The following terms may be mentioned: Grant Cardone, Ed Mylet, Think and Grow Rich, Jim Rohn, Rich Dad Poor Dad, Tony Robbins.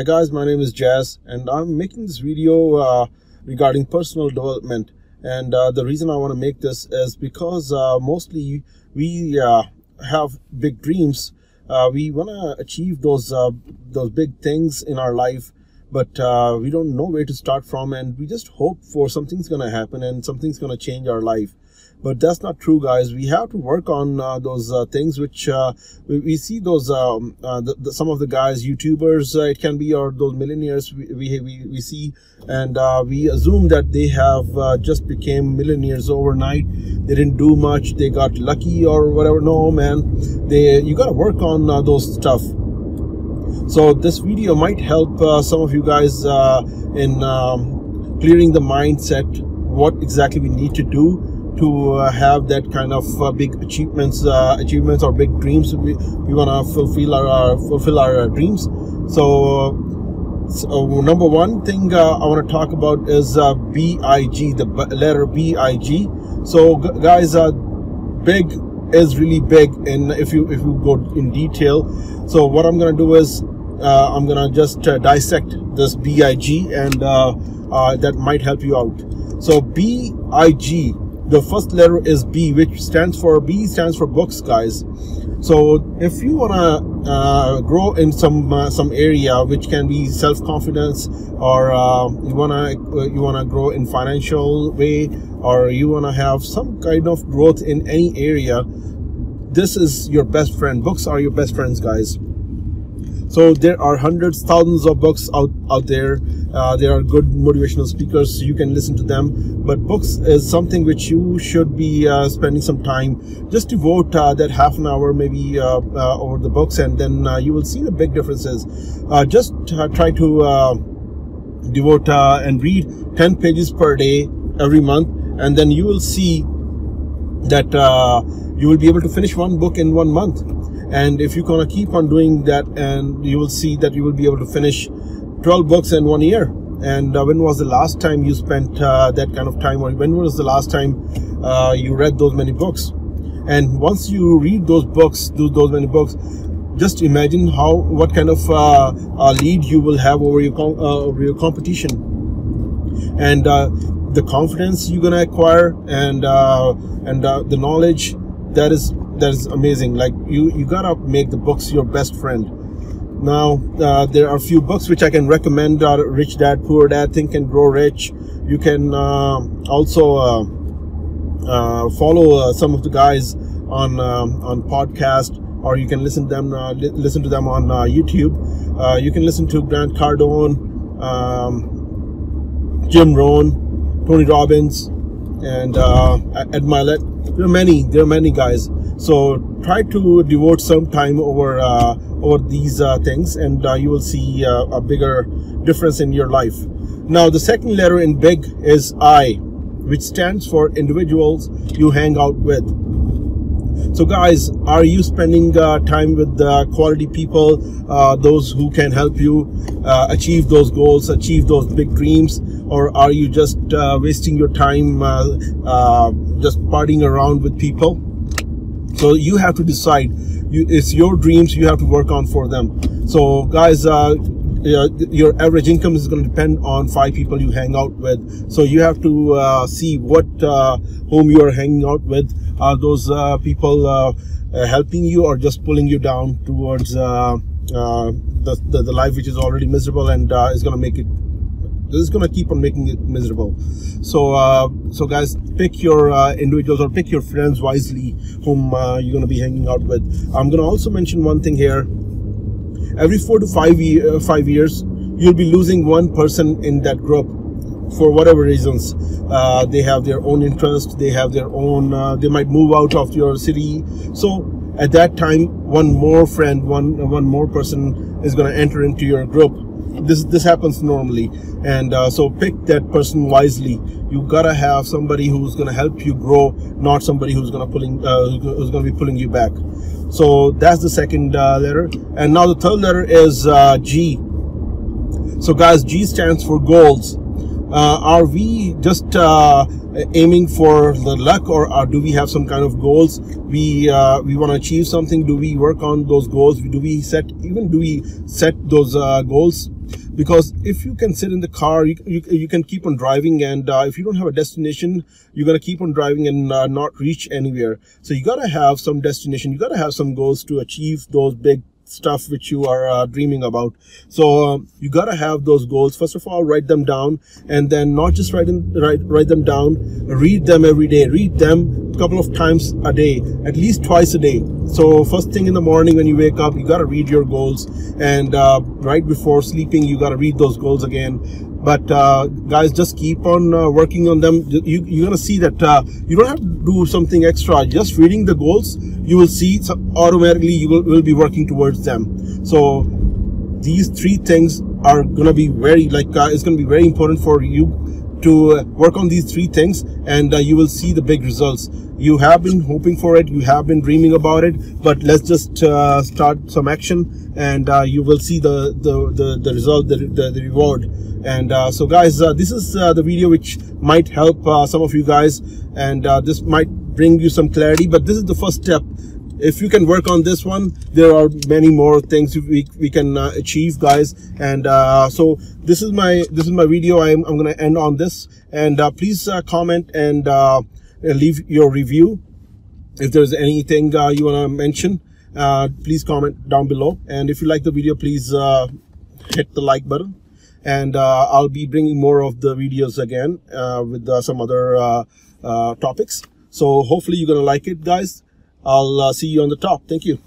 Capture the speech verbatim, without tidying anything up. Hi guys, my name is Jazz and I'm making this video uh, regarding personal development, and uh, the reason I want to make this is because uh, mostly we uh, have big dreams. Uh, we want to achieve those uh, those big things in our life, but uh, we don't know where to start from, and we just hope for something's going to happen and something's going to change our life. But that's not true, guys. We have to work on uh, those uh, things which uh, we, we see those um, uh, the, the, some of the guys, YouTubers, uh, it can be, or those millionaires we, we, we, we see, and uh, we assume that they have uh, just became millionaires overnight. They didn't do much. They got lucky or whatever. No, man, they you got to work on uh, those stuff. So this video might help uh, some of you guys uh, in um, clearing the mindset, what exactly we need to do to uh, have that kind of uh, big achievements, uh, achievements or big dreams. We, we want to fulfill our uh, fulfill our uh, dreams. So, so, number one thing uh, I want to talk about is uh, B I G, the letter B I G. So, guys, uh, big is really big, and if you if you go in detail, so what I'm gonna do is uh, I'm gonna just uh, dissect this B I G, and uh, uh, that might help you out. So, B I G. The first letter is B, which stands for B stands for books, guys. So if you wanna uh, grow in some uh, some area, which can be self-confidence, or uh, you wanna you wanna grow in financial way, or you wanna have some kind of growth in any area, this is your best friend. Books are your best friends, guys. So there are hundreds, thousands of books out out there. Uh, there are good motivational speakers. You can listen to them. But books is something which you should be uh, spending some time. Just devote uh, that half an hour maybe uh, uh, over the books, and then uh, you will see the big differences. Uh, just uh, try to uh, devote uh, and read ten pages per day every month, and then you will see that uh, you will be able to finish one book in one month. And if you're gonna keep on doing that, and you will see that you will be able to finish twelve books in one year. And uh, when was the last time you spent uh, that kind of time, or when was the last time uh, you read those many books? And once you read those books, do those many books, just imagine how what kind of uh, uh, lead you will have over your com uh, over your competition, and uh, the confidence you're gonna acquire, and uh, and uh, the knowledge that is. That is amazing. Like you you gotta make the books your best friend. Now uh, there are a few books which I can recommend. uh, Rich Dad, Poor Dad, Think and Grow Rich. You can uh, also uh, uh, follow uh, some of the guys on um, on podcast, or you can listen to them uh, li listen to them on uh, YouTube. Uh, you can listen to Grant Cardone, um, Jim Rohn, Tony Robbins, and uh, Ed Mylet. There are many. There are many guys. So try to devote some time over uh, over these uh, things, and uh, you will see uh, a bigger difference in your life. Now the second letter in big is I, which stands for individuals you hang out with. So guys, are you spending uh, time with uh, quality people, uh, those who can help you uh, achieve those goals, achieve those big dreams? Or are you just uh, wasting your time uh, uh, just partying around with people? So you have to decide. You, it's your dreams. You have to work on for them. So guys, uh, your average income is going to depend on five people you hang out with. So you have to uh, see what uh, whom you are hanging out with. Are those uh, people uh, uh, helping you, or just pulling you down towards uh, uh, the, the the life which is already miserable, and uh, is going to make it. This is going to keep on making it miserable. So, uh, so guys, pick your uh, individuals, or pick your friends wisely whom uh, you're going to be hanging out with. I'm going to also mention one thing here. Every four to five, e uh, five years, you'll be losing one person in that group for whatever reasons. Uh, they have their own interest. They have their own, uh, they might move out of your city. So at that time, one more friend, one, one more person is going to enter into your group. This this happens normally, and uh, so pick that person wisely. You gotta have somebody who's gonna help you grow, not somebody who's gonna pulling uh, who's gonna be pulling you back. So that's the second uh, letter, and now the third letter is uh, G. So guys, G stands for goals. Uh, are we just uh, aiming for the luck, or, or do we have some kind of goals? We uh, we want to achieve something. Do we work on those goals? Do we set even do we set those uh, goals? Because if you can sit in the car, you, you, you can keep on driving, and uh, if you don't have a destination, you're going to keep on driving and uh, not reach anywhere. So you got to have some destination. You got to have some goals to achieve those big stuff which you are uh, dreaming about. So um, you got to have those goals. First of all, write them down, and then not just write, in, write, write them down, read them every day, read them a couple of times a day, at least twice a day. So first thing in the morning when you wake up, you got to read your goals, and uh, right before sleeping, you got to read those goals again. But uh, guys, just keep on uh, working on them. You, you're going to see that uh, you don't have to do something extra. Just reading the goals, you will see so automatically you will, will be working towards them. So these three things are going to be very, like, uh, it's going to be very important for you to uh, work on these three things, and uh, you will see the big results. You have been hoping for it, you have been dreaming about it, but let's just uh, start some action, and uh, you will see the, the, the, the result, the, the, the reward. And uh, so guys, uh, this is uh, the video which might help uh, some of you guys, and uh, this might bring you some clarity, but this is the first step. If you can work on this one, there are many more things we, we can uh, achieve, guys. And uh, so this is my this is my video. I'm, I'm gonna end on this, and uh, please uh, comment and uh, leave your review. If there's anything uh, you want to mention, uh, please comment down below. And if you like the video, please uh, hit the like button, and uh, I'll be bringing more of the videos again uh, with uh, some other uh, uh, topics. So hopefully you're gonna like it, guys. I'll uh, see you on the top. Thank you.